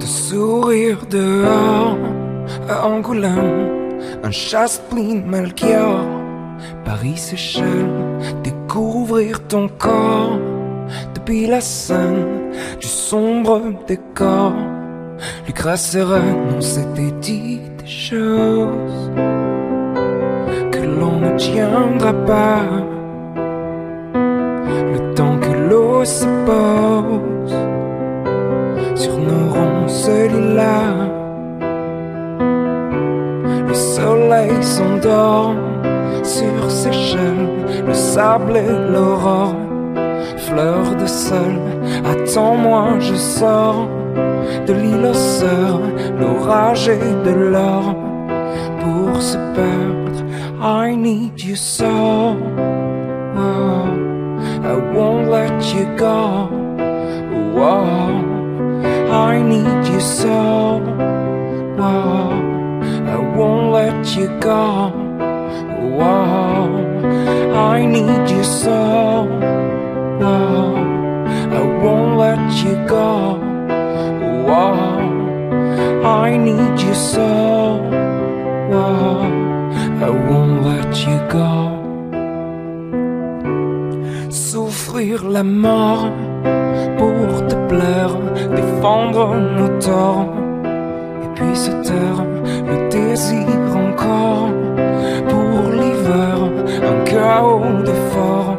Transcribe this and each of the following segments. de sourire dehors à Angoulême, un chasse-pline Melchior. Paris s'échelle, découvrir ton corps depuis la scène du sombre décor. Lucra sereine, on s'était dit des choses que l'on ne tiendra pas. Le temps que l'eau se pose sur nos ronces-lilas, le soleil s'endort sur ses chaînes, le sable et l'aurore. Fleur de sol, attends-moi, je sors de l'île aux sœurs, l'orage et de l'or pour se perdre. I need you so, oh, I won't let you go. Whoa, I need you so. Whoa, I won't let you go. Whoa, I need you so. Whoa, I won't let you go. Whoa, I need you so. Whoa, I won't let you go. Souffrir la mort pour te plaire, défendre nos torts, et puis se taire. Le désir encore pour l'hiver, un chaos d'efforts.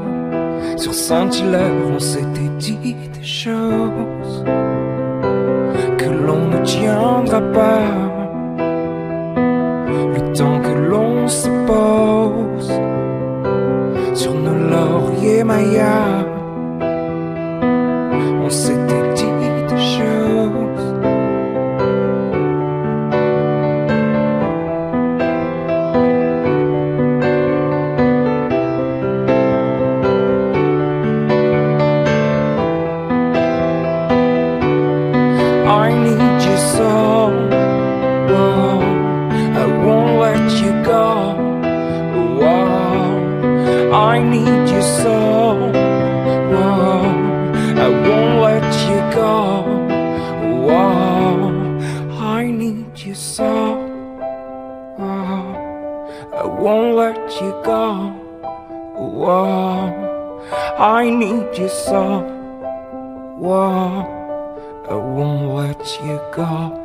Sur Saint-Hilaire, on s'était dit des choses que l'on ne tiendra pas. Le temps que l'on se pose sur nos lauriers mayas, on s'était dit des choses. I need you so, whoa, I won't let you go. I need you so, whoa, I won't let you go, whoa, I need you so, whoa, I won't let you go, whoa, I need you so, whoa, I won't let you go.